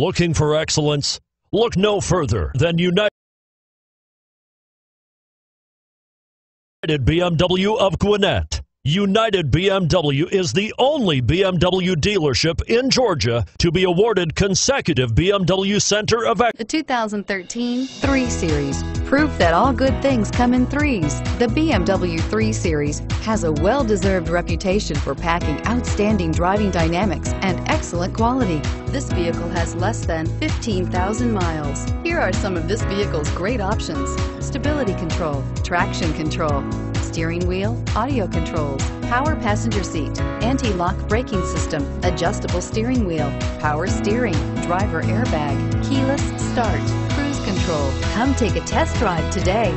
Looking for excellence? Look no further than United BMW of Gwinnett. United BMW is the only BMW dealership in Georgia to be awarded consecutive BMW Center of Excellence. The 2013 3 Series. Proof that all good things come in threes. The BMW 3 Series has a well-deserved reputation for packing outstanding driving dynamics and excellent quality. This vehicle has less than 15,000 miles. Here are some of this vehicle's great options: stability control, traction control, steering wheel audio controls, power passenger seat, anti-lock braking system, adjustable steering wheel, power steering, driver airbag, keyless start, cruise control. Come take a test drive today.